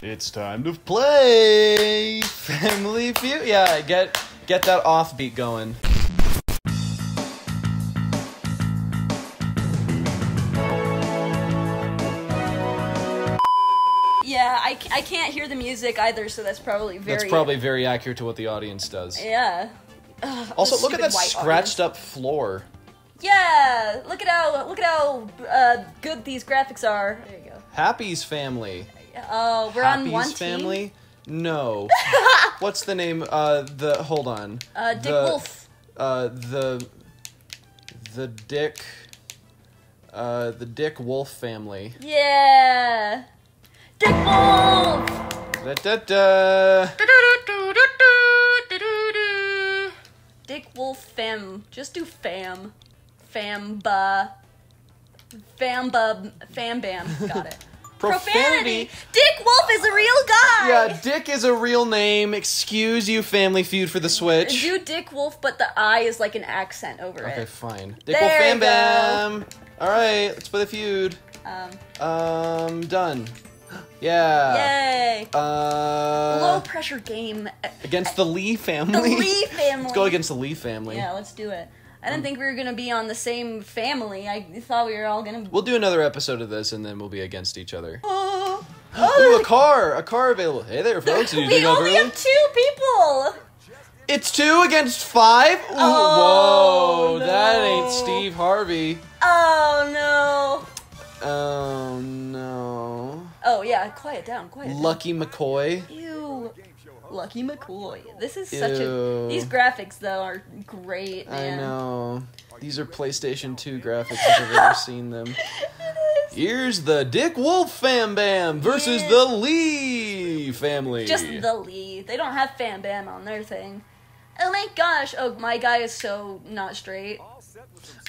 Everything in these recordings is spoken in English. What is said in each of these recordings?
It's time to play Family Feud. Yeah, get that offbeat going. Yeah, I can't hear the music either, so that's probably very... That's probably very accurate to what the audience does. Yeah. Ugh, also, look at that scratched-up floor. Yeah, look at how good these graphics are. There you go. Happy's family. Oh, we're on one team? Happy's family? No. What's the name? Hold on. Dick Wolf. The Dick Wolf family. Yeah. Dick Wolf! Dick Wolf fam. Just do fam. Famba. Famba. Fam bam. Got it. Profanity. Dick Wolf is a real guy! Yeah, Dick is a real name. Excuse you, Family Feud, for the Switch. Do Dick Wolf, but the I is like an accent over it. Okay, fine. Dick Wolf fam bam! Alright, let's play the feud. Done. Yeah. Yay. Low pressure game. Against the Lee family. The Lee family. Let's go against the Lee family. Yeah, let's do it. I didn't think we were going to be on the same family. I thought we were all going to... We'll do another episode of this, and then we'll be against each other. Ooh, a car! A car available. Hey there, folks. We only have 2 people! It's 2 against 5? Ooh, oh, whoa, no. That ain't Steve Harvey. Oh, no. Oh, no. Oh, yeah, quiet down, quiet down. Lucky McCoy. Ew. Lucky McCoy. This is such a... These graphics, though, are great, man. I know. These are PlayStation 2 graphics if I've ever seen them. It is. Here's the Dick Wolf Fam Bam versus the Lee family. Just the Lee. They don't have Fam Bam on their thing. Oh my gosh. Oh, my guy is so not straight.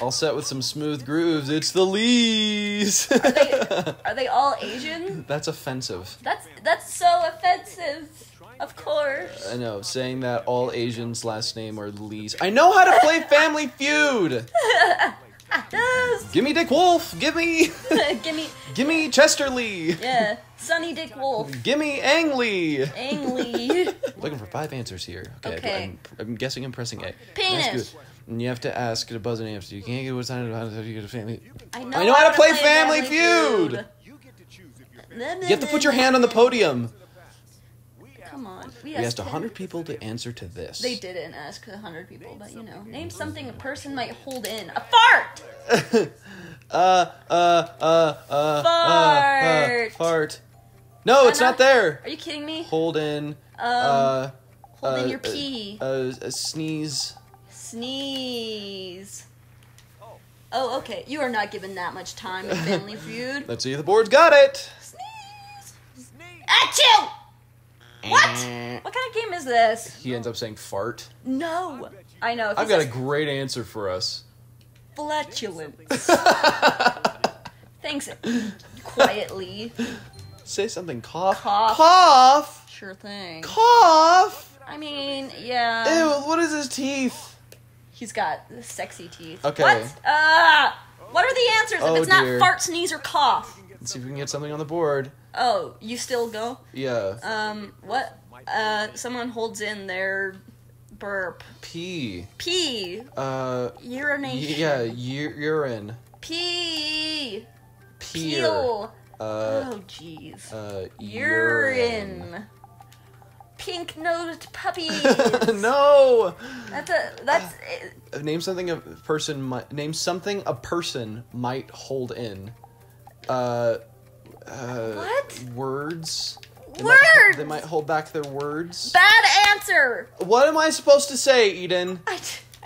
All set with some smooth grooves. It's the Lees. Are they all Asian? That's offensive. That's so offensive. Of course. I know, saying that all Asians' last name are Lees. I know how to play Family Feud! Yes. Gimme Dick Wolf! Gimme! Gimme Chester Lee! Yeah, Sonny Dick Wolf. Gimme Ang Lee! Ang Lee. Looking for 5 answers here. Okay. I'm guessing I'm pressing A. Penis! And you have to ask to buzz an answer. You can't get what's on it. You get a family. I know how to play Family Feud! You have to put your hand on the podium. Come on. We asked 100 people to answer to this. They didn't ask 100 people, but you know. Name something a person might hold in. A fart! Fart. No, it's not there. Are you kidding me? Hold in. Hold in your pee. Sneeze. Sneeze. Oh, okay. You are not given that much time in Family Feud. Let's see if the board's got it. Sneeze. Sneeze. Achoo! What? What kind of game is this? He ends up saying fart. No. I know. I've got a great answer for us. Flatulence. Thanks. Quietly. Say something. Cough. Cough. Cough. Sure thing. Cough. I mean, yeah. Ew, what is his teeth? He's got sexy teeth. Okay. What? What are the answers if it's not fart, sneeze, or cough? Let's see if we can get something on the board. Oh, you still go? Yeah. What? Someone holds in their burp. Pee. Pee. Urination. Yeah, urine. Pee. Peel. Oh, jeez. Urine. Pink-nosed puppies. No. That's. Name something a person might hold in. What? Words. They might hold back their words. Bad answer! What am I supposed to say, Eden?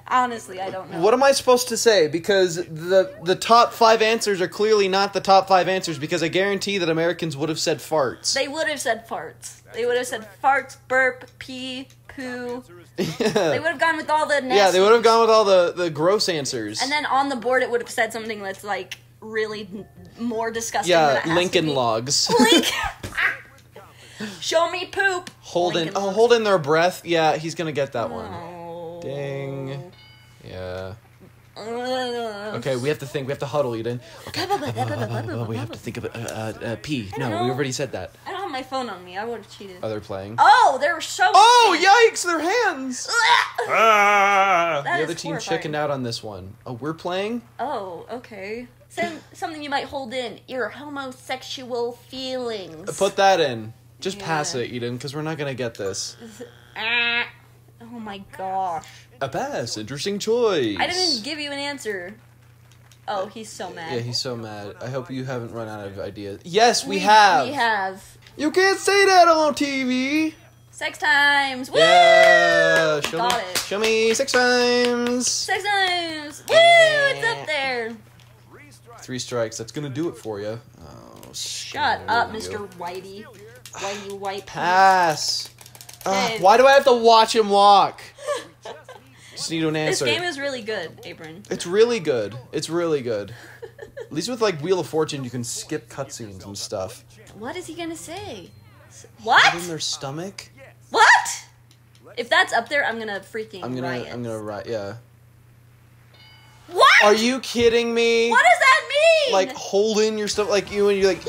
Honestly, I don't know. What am I supposed to say? Because the top 5 answers are clearly not the top 5 answers, because I guarantee that Americans would have said farts. They would have said farts. They would have said farts, burp, pee, poo. Yeah. They would have gone with all the nasty. Yeah, they would have gone with all the gross answers. And then on the board it would have said something that's like... really more disgusting than it Lincoln Logs. Show me poop. Hold in their breath. Yeah, he's gonna get that one. Ding. Yeah. Okay, we have to think. We have to huddle, Eden. Okay. We have to think of it. Pee. No, we already said that. I don't have my phone on me. I would have cheated. Oh, they're playing? Oh, there were so many. Oh, yikes, their hands! Ah. The other team chickened out on this one. Oh, we're playing? Oh, okay. Something you might hold in. Your homosexual feelings. Put that in. Just pass it, Eden, because we're not going to get this. Oh my gosh. A pass. Interesting choice. I didn't give you an answer. Oh, he's so mad. Yeah, he's so mad. I hope you haven't run out of ideas. Yes, we have. We have. You can't say that on TV. Sex times. Woo! Yeah. Got it. Show me sex times. Sex times. Woo! It's up there. 3 strikes. That's going to do it for you. Oh, shut up, Mr. Whitey. Whitey White. Pass. Why do I have to watch him walk? Just need an answer. This game is really good, Abram. It's really good. It's really good. At least with, like, Wheel of Fortune, you can skip cutscenes and stuff. What is he gonna say? What? In their stomach? What? If that's up there, I'm gonna freaking riot. I'm gonna riot, yeah. What? Are you kidding me? What does that mean? Like, hold in your stomach, like, you're like,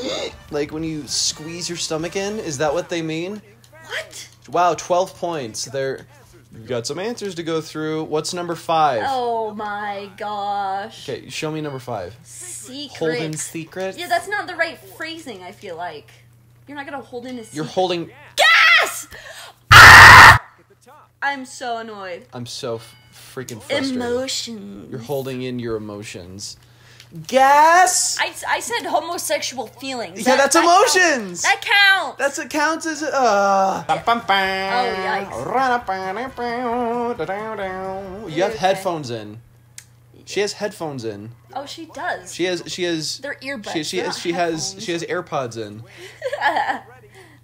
like, when you squeeze your stomach in? Is that what they mean? What? Wow, 12 points. They're... We've got some answers to go through. What's number 5? Oh my gosh. Okay, show me number 5. Secret. Hold in secret? Yeah, that's not the right phrasing, I feel like. You're not gonna hold in a secret. You're holding... Gas! Ah! I'm so annoyed. I'm so freaking frustrated. Emotions. You're holding in your emotions. Gas! I said homosexual feelings. Yeah, that's emotions! That counts! That counts as... Oh, yikes. You have headphones in. She has headphones in. Oh, she does. She has... They're earbuds. She has AirPods in.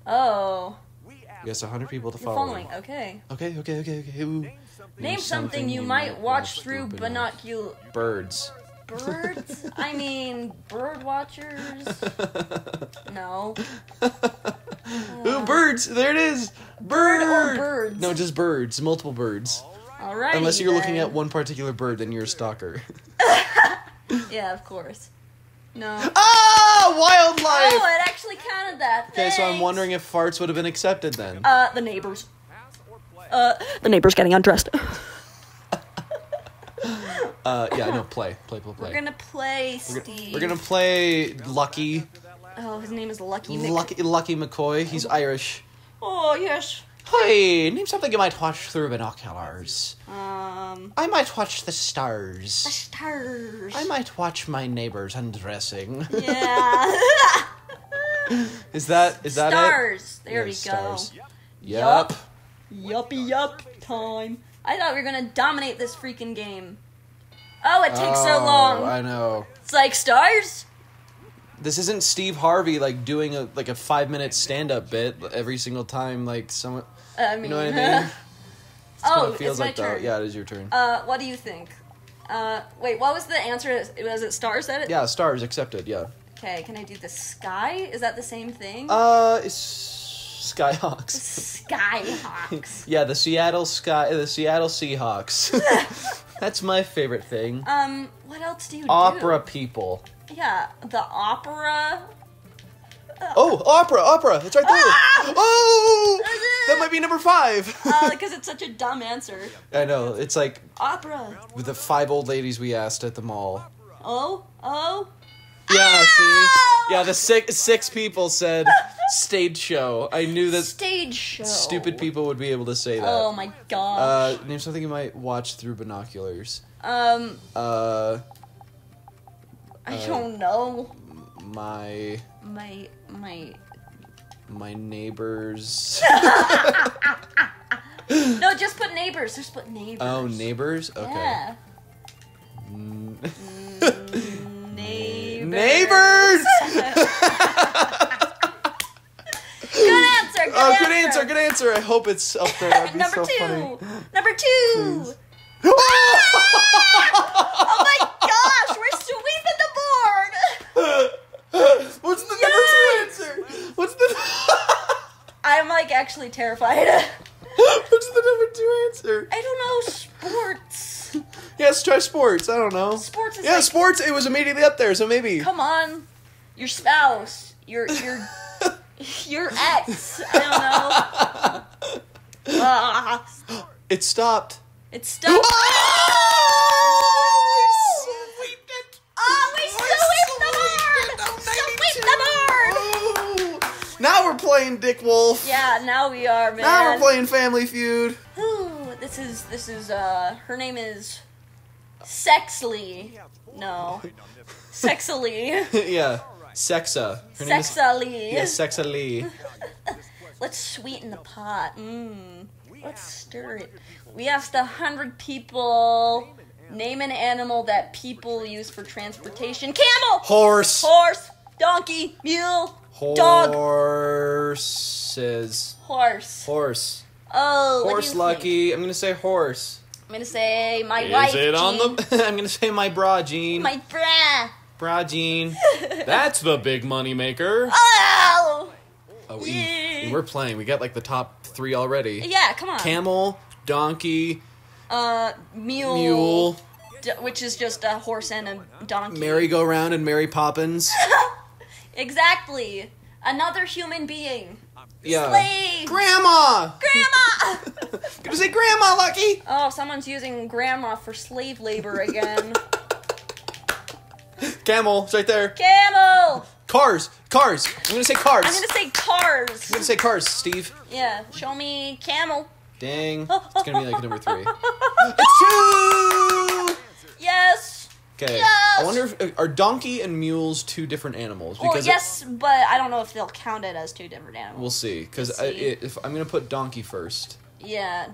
Oh. Yes, 100 people to follow. Okay. Name something you might watch through binoculars. Birds. Birds? I mean, bird watchers? No. Ooh, birds! There it is! Bird or birds? No, just birds. Multiple birds. Alright. Unless you're looking at one particular bird, then you're a stalker. Yeah, of course. No. Ah! Wildlife! Oh, it actually counted that. Okay, so I'm wondering if farts would have been accepted then. The neighbors. The neighbors getting undressed. Yeah, no, play. We're gonna play, Steve. We're gonna play Lucky. Oh, his name is Lucky McCoy. He's Irish. Oh, yes. Hey, name something you might watch through binoculars. I might watch the stars. The stars. I might watch my neighbors undressing. Yeah. Is that stars. It? Stars. There we go. Yup. Yuppie time. I thought we were gonna dominate this freaking game. Oh, it takes so long. I know. It's like stars. This isn't Steve Harvey like doing a 5-minute stand-up bit every single time like someone. I mean, you know what I mean? That's what it feels like though. Yeah, it is your turn. What do you think? Wait, what was the answer? Was it stars? That it? Yeah, stars accepted. Yeah. Okay, can I do the sky? Is that the same thing? It's Skyhawks. Skyhawks. Yeah, the Seattle Seahawks. That's my favorite thing. What else do you do? Opera people. Yeah, the opera. Oh, opera. It's right there. Ah! Oh, that might be number 5. Because it's such a dumb answer. I know. It's like opera. With the 5 old ladies we asked at the mall. Oh. Yeah, see? Yeah, the 6 people said stage show. I knew that stage show. Stupid people would be able to say that. Oh my gosh. Name something you might watch through binoculars. I don't know. My neighbors. No, just put neighbors. Just put neighbors. Oh, neighbors? Okay. Yeah. Neighbors! Good answer. I hope it's up there. That'd be so funny. Number 2. Oh my gosh, we're sweeping the board. What's the number 2 answer? I'm like actually terrified. What's the number 2 answer? I don't know. Sports. Yes, try sports. I don't know. Sports is sports. It was immediately up there, so maybe. Come on. Your spouse. Your Your ex. I don't know. It stopped. It stopped. Oh! We sweeped it. Oh, we sweeped the board. Oh. Now we're playing Dick Wolf. Yeah, now we are, man. Now we're playing Family Feud. Ooh, this is her name is Sexly. No. Sexily. Yeah. Sexa. Sexily. Yes, Sexily. Let's sweeten the pot. Mmm. Let's stir it. We asked 100 people name an animal that people use for transportation. Camel. Horse. Horse. Donkey. Mule. Dog. Horses. Horse. Horse. Oh. Horse. Lucky. Think? I'm gonna say horse. I'm gonna say my wife. Is it on the? I'm gonna say my bra jean. My bra. Bra jean. That's the big money maker. Oh. Oh, we're playing. We got like the top 3 already. Yeah, come on. Camel, donkey, mule, which is just a horse and a donkey. Merry-go-round and Mary Poppins. Exactly. Another human being. Yeah. Slave. Grandma. Grandma. Gonna say grandma, Lucky. Oh, someone's using grandma for slave labor again. Camel, it's right there. Camel. Cars. Cars. I'm gonna say cars. I'm gonna say cars. I'm gonna say cars, Steve. Yeah. Show me camel. Dang. It's gonna be like number 3. It's 2! Yes. Okay. Yes. I wonder if are donkey and mules 2 different animals? Because well, yes, but I don't know if they'll count it as 2 different animals. We'll see. Because if I'm gonna put donkey first. Yeah.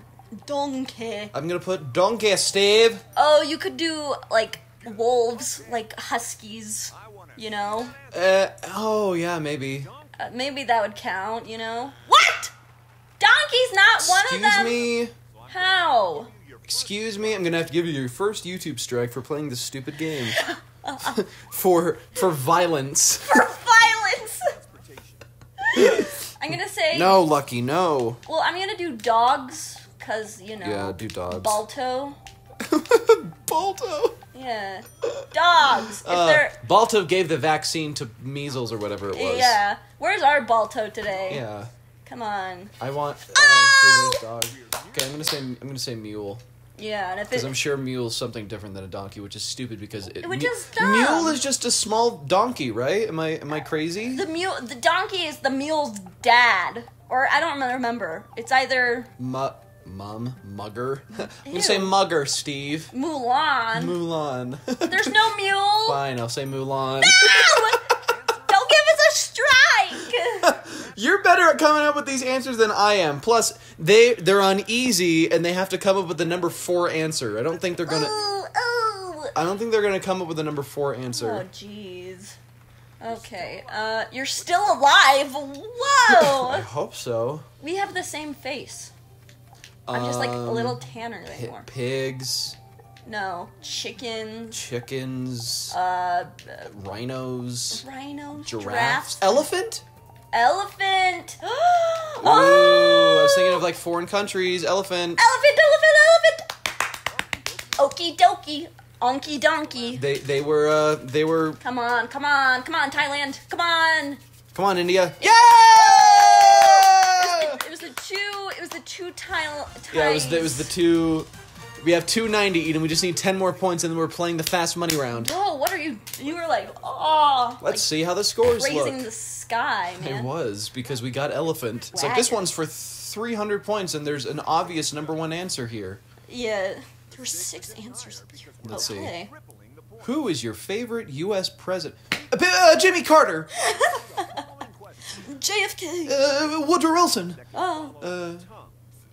Donkey. I'm gonna put donkey, Steve. Oh, you could do like wolves, like huskies. You know? Oh, yeah, maybe. Maybe that would count, you know? What? Donkey's not one of them? Excuse me? How? Excuse me, I'm gonna have to give you your first YouTube strike for playing this stupid game. For violence. For violence! I'm gonna say... No, Lucky, no. Well, I'm gonna do dogs, because, you know... Yeah, do dogs. Balto. Balto? Yeah. Dogs. Balto gave the vaccine to measles or whatever it was. Yeah. Where's our Balto today? Yeah. Come on. I want dog. Okay, I'm gonna say mule. Yeah, and if because I'm sure mule's something different than a donkey, which is stupid because mule is just a small donkey, right? Am I crazy? The donkey is the mule's dad, or I don't remember. It's either mugger. I'm gonna say mugger, Steve. Mulan. Mulan. There's no mule. Fine, I'll say Mulan. No! Don't give us a strike! You're better at coming up with these answers than I am. Plus, they're uneasy, and they have to come up with the number 4 answer. I don't think they're gonna... Oh. I don't think they're gonna come up with the number 4 answer. Oh, jeez. Okay, you're still alive! Whoa! I hope so. We have the same face. I'm just like a little tanner anymore. Pigs. No. Chickens. Rhinos. Giraffes. Elephant? Elephant! Oh! I was thinking of like foreign countries. Elephant. Elephant! Okie dokie. Onky donkey. They were Come on, Thailand. Come on, India. Yeah! It was the two tiles. Yeah, it was the 2. We have 290, Eden. We just need 10 more points, and then we're playing the fast money round. Whoa, what are you? You were like, oh. Let's see how the scores look. Raising the sky, man. It was because we got elephant. It's like this one's for 300 points, and there's an obvious number 1 answer here. Yeah, there were 6 answers. Let's see. Who is your favorite U.S. president? Jimmy Carter. JFK. Woodrow Wilson. Oh.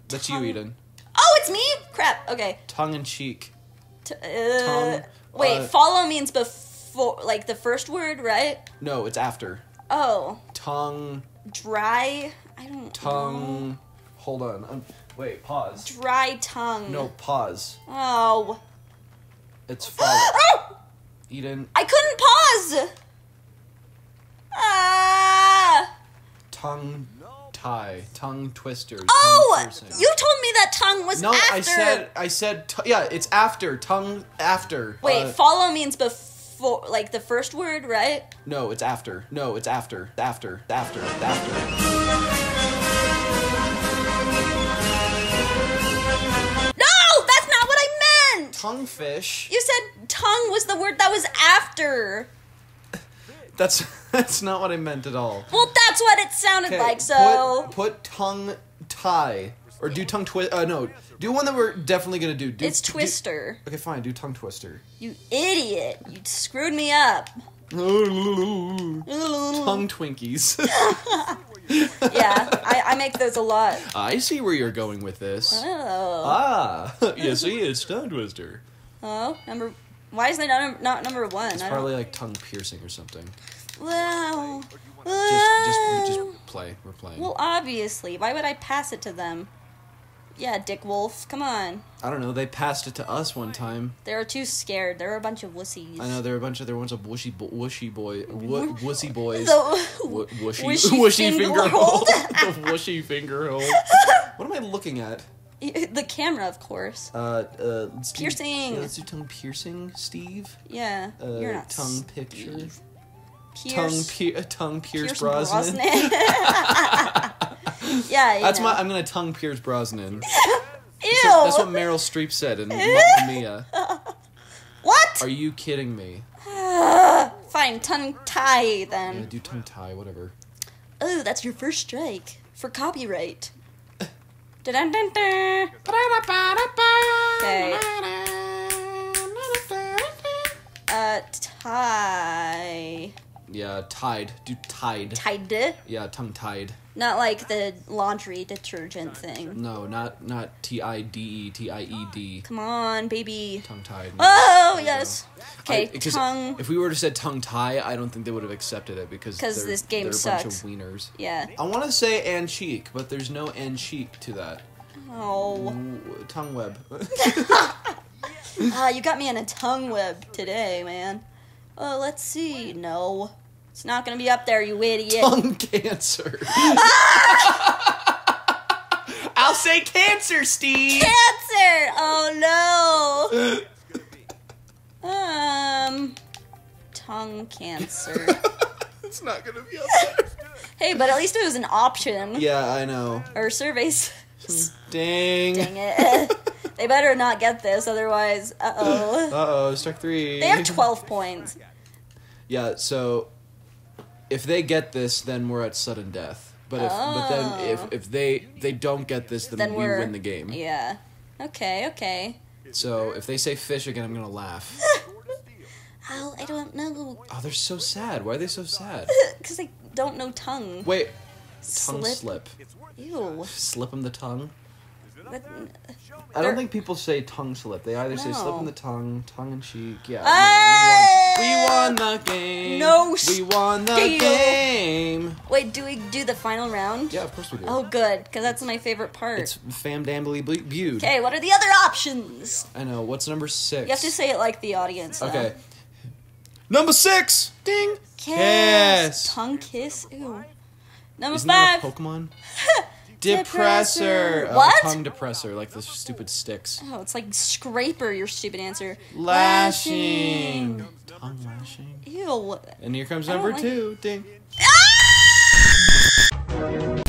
That's you, Eden. Oh, it's me? Crap. Okay. Tongue in cheek. Wait, follow means before, like the first word, right? No, it's after. Oh. Tongue. Dry. I don't. Tongue. Know. Hold on. Wait. Pause. Dry tongue. No. Pause. Oh. It's follow. Oh! Eden. I couldn't pause. Tongue tie, tongue twister. Oh, tongue piercing. You told me that tongue was after. No, I said yeah, it's after, tongue after. Wait, follow means before. before, like, the first word, right? No, it's after. No, it's after. After. After. After. No! That's not what I meant! Tonguefish. You said tongue was the word that was after. That's not what I meant at all. Well, that's what it sounded like, so... Put tongue tie. Or do tongue twist... no. Do one that we're definitely gonna do. It's twister. Okay, fine. Do tongue twister. You idiot. You screwed me up. Tongue Twinkies. Yeah, I make those a lot. I see where you're going with this. Oh. Ah. You see, it's tongue twister. Oh, number... Why is that not number one? It's probably like tongue piercing or something. Well, just play. We're playing. Well, obviously. Why would I pass it to them? Yeah, Dick Wolf. Come on. I don't know. They passed it to us one time. They were too scared. They were a bunch of wussies. I know. There were a bunch of wussy boys. The wushy finger hold. The wushy finger hold. What am I looking at? The camera, of course. Let's piercing. Let's do tongue piercing, Steve. Yeah, you're not tongue picture. Pierce Brosnan. Yeah, that's know. I'm gonna tongue Pierce Brosnan. Ew. That's what Meryl Streep said in Mia. What? Are you kidding me? Fine, tongue tie then. Yeah, do tongue tie, whatever. Oh, that's your first strike for copyright. Okay. Tie. Yeah, tied. Do tied. Tied? Yeah, tongue tied. Not like the laundry detergent thing. No, not T-I-D-E, T-I-E-D. Come on, baby. Tongue tied. Oh, yes. Okay, tongue. If we were to say tongue tie, I don't think they would have accepted it because this game sucks. They're a bunch of wieners. Yeah. I want to say and cheek, but there's no and cheek to that. Oh. Tongue web. You got me in a tongue web today, man. Oh, let's see. No. It's not gonna be up there, you idiot. Tongue cancer. Ah! I'll say cancer, Steve. Cancer. Oh no. Tongue cancer. It's not gonna be up there. Hey, but at least it was an option. Yeah, I know. Or surveys. Dang it. They better not get this, otherwise, uh-oh. Uh-oh, strike three. They have 12 points. Yeah, so if they get this, then we're at sudden death. But if they don't get this, then we win the game. Yeah. Okay, okay. So if they say fish again, I'm gonna laugh. Oh, I don't know. Oh, they're so sad. Why are they so sad? Because they don't know tongue. Wait. Tongue slip. Ew. Slip them the tongue. I don't think people say tongue slip. They either say slip in the tongue, tongue and cheek. Yeah. We won the game. No. We won the game. Wait, do we do the final round? Yeah, of course we do. Oh, good, because that's my favorite part. It's fam-dambly-bued. Okay, what are the other options? I know. What's number 6? You have to say it like the audience. Okay. Though. Number 6. Ding. Kiss. Tongue kiss. Ooh. Number 5. Isn't that a Pokemon? Depressor. What? Tongue depressor, like the stupid sticks. Oh, it's like scraper, your stupid answer. Lashing. Tongue lashing. Ew. And here comes number 2. Like... Ding. Ah! Tongue and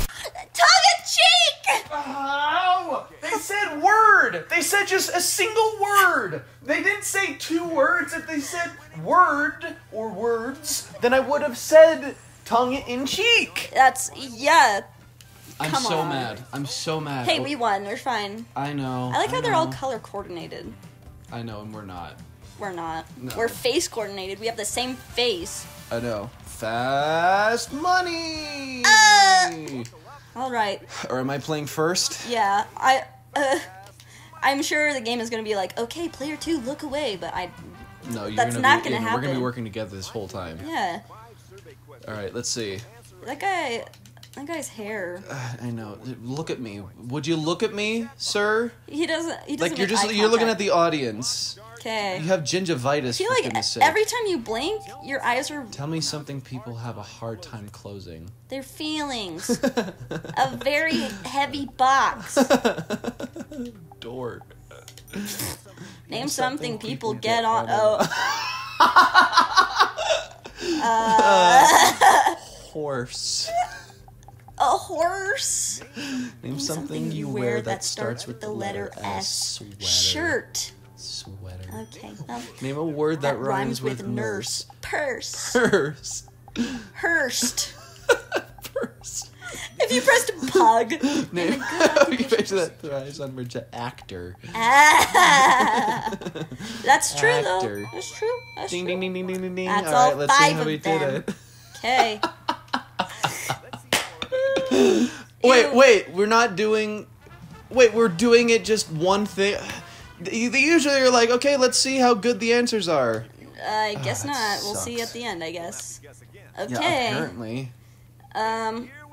cheek! Ow! They said word! They said just a single word! They didn't say 2 words. If they said word or words, then I would have said tongue in cheek. That's, yeah. I'm so mad. I'm so mad. Hey, we won. We're fine. I know. I like how they're all color coordinated. I know, and we're not. We're not. No. We're face coordinated. We have the same face. I know. Fast money! All right. Or am I playing first? Yeah. I'm sure the game is going to be like, okay, player 2, look away, but I... No, that's not going to happen. We're going to be working together this whole time. Yeah. All right, let's see. That guy's hair. I know. Look at me. Would you look at me, sir? He doesn't. Like you're looking at the audience. Okay. You have gingivitis. I feel like every time you blink, your eyes are. Tell me something people have a hard time closing. Their feelings. A very heavy box. Door. Name something people get on. Oh. Horse. A horse? Name something you wear that starts with the letter S. Shirt. Sweater. Okay. Name a word that rhymes with nurse. Purse. Purse. Hearst. Purse. If you pressed pug. Name a picture that thrives on merch. Actor. Ah. That's true, actor. Though. That's true. That's ding, true. Ding, ding, ding, ding, ding, ding. All right, all let's see how we did it. Okay. Wait, we're not doing... Wait, we're doing it just one thing. They usually are like, okay, let's see how good the answers are. I guess not. We'll see at the end, I guess. Okay. Yeah, apparently.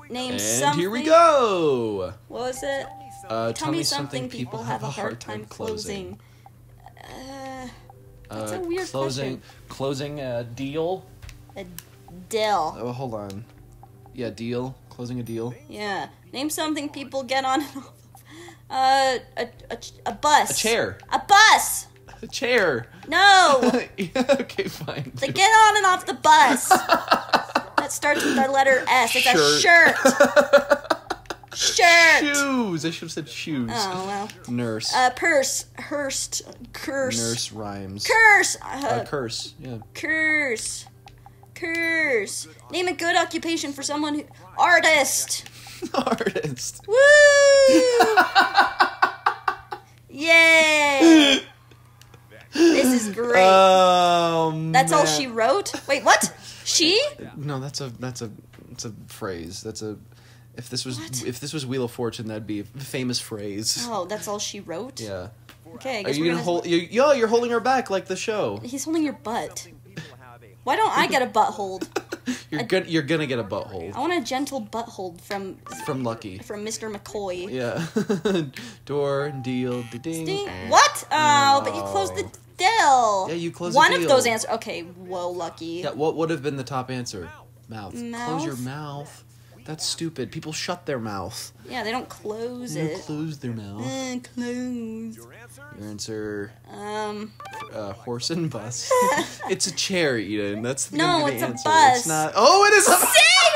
Name something... And here we go! What was it? Tell me something people have a hard time closing. That's a weird question. Closing a deal? A deal. Oh, hold on. Yeah, deal. Closing a deal. Yeah. Name something people get on a bus. A chair. A bus. A chair. No. Yeah, okay, fine. They get on and off the bus. That starts with the letter S. It's a shirt. Shirt. Shoes. I should have said shoes. Oh, well. Nurse. Purse. Hearst. Curse. Nurse rhymes. Curse. Curse. Yeah. Curse. Curse. Name a good occupation for someone who... Artist. Artist. Woo! Yay! This is great. That's all she wrote? Wait, what? She? No, that's a phrase. That's a... If this was Wheel of Fortune, that'd be a famous phrase. Oh, that's all she wrote? Yeah. Okay, I guess we're gonna hold... Yo, you're holding her back like the show. He's holding your butt. Why don't I get a butt hold? You're gonna get a butt hold. I want a gentle butt hold from Lucky. From Mr. McCoy. Yeah. Door, deal, ding. Sting. What? Oh, no. But you closed the deal. Yeah, you closed one the deal. One of those answers. Okay, whoa, Lucky. Yeah, what would have been the top answer? Mouth. Close your mouth. That's stupid. People shut their mouth. Yeah, they don't close it. They close their mouth. Close. Your answer. Horse and bus. It's a chair, Eden. That's the no. It's answer. A bus. It's not. Oh, it is. A See,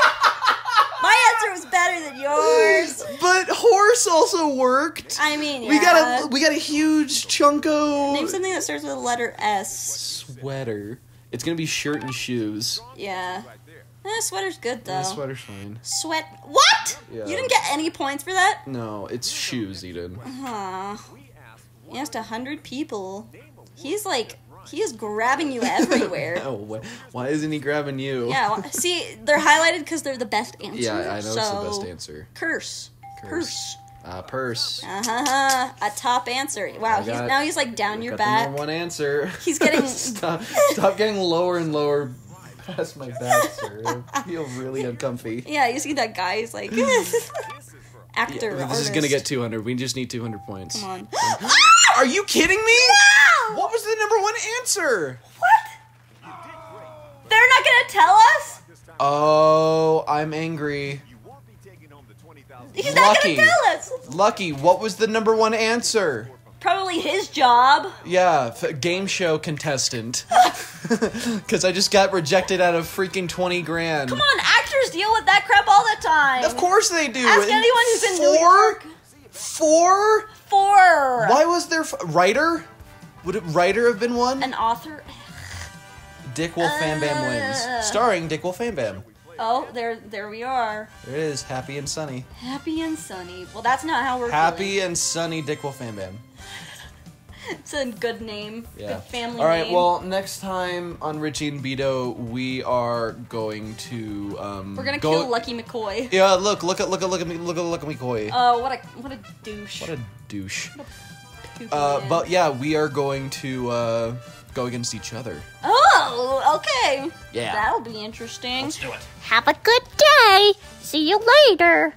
my answer was better than yours. But horse also worked. I mean, yeah. we got a huge chunko. Name something that starts with the letter S. Sweater. It's gonna be shirt and shoes. Yeah. Sweater's good though. Sweater's fine. Sweat. What? Yeah. You didn't get any points for that? No, it's shoes, Eden. You asked 100 people. He's like, he is grabbing you everywhere. Oh, why isn't he grabbing you? Yeah. See, they're highlighted because they're the best answer. Yeah, I know it's the best answer. Curse. Purse. Purse. A top answer. Wow. Now he's like down your back. The number one answer. He's getting. Stop getting lower and lower. That's my back, sir. I feel really uncomfy. Yeah, you see that guy? He's like, actor. Yeah, this artist. Is gonna get 200. We just need 200 points. Come on. Are you kidding me? No! What was the number one answer? What? They're not gonna tell us? Oh, I'm angry. He's not gonna tell us. Lucky, what was the number one answer? Probably his job. Yeah, game show contestant. Because I just got rejected out of freaking 20 grand. Come on, actors deal with that crap all the time. Of course they do. Ask anyone who's in New York. Four. Why was there writer? Would a writer have been one? An author. Dick Wolf Fan Bam wins, starring Dick Wolf Fan Bam. Oh, there we are. There it is, happy and sunny. Happy and sunny. Well, that's not how we're happy and sunny Dick Wolf Fan Bam. It's a good name. Yeah. Good family name. All right, well, next time on Richie n' Beeto, we are going to we're going to kill Lucky McCoy. Yeah, look at McCoy. Oh, what a douche. What a douche. What a poopy man. But yeah, we are going to go against each other. Oh, okay. Yeah. That'll be interesting. Let's do it. Have a good day. See you later.